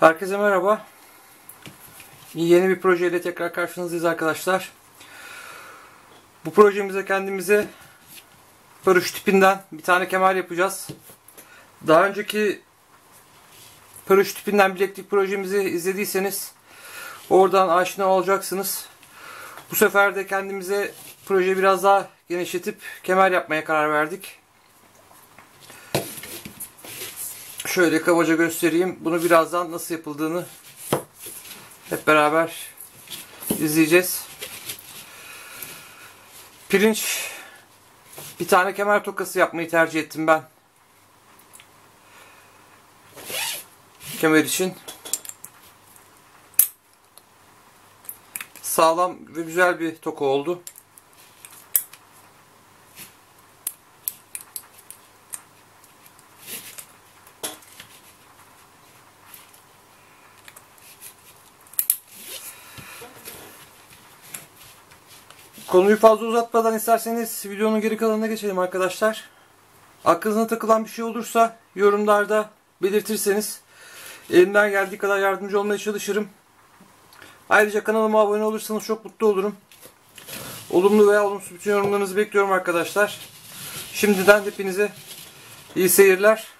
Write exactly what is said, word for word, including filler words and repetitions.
Herkese merhaba. Yeni bir projeyle tekrar karşınızdayız arkadaşlar. Bu projemize kendimize pörüş tipinden bir tane kemer yapacağız. Daha önceki pörüş tipinden bileklik projemizi izlediyseniz oradan aşina olacaksınız. Bu sefer de kendimize projeyi biraz daha genişletip kemer yapmaya karar verdik. Şöyle kabaca göstereyim. Bunu birazdan nasıl yapıldığını hep beraber izleyeceğiz. Pirinç bir tane kemer tokası yapmayı tercih ettim ben. Kemer için. Sağlam ve güzel bir toka oldu. Konuyu fazla uzatmadan isterseniz videonun geri kalanına geçelim arkadaşlar. Aklınıza takılan bir şey olursa yorumlarda belirtirseniz elimden geldiği kadar yardımcı olmaya çalışırım. Ayrıca kanalıma abone olursanız çok mutlu olurum. Olumlu veya olumsuz bütün yorumlarınızı bekliyorum arkadaşlar. Şimdiden hepinize iyi seyirler.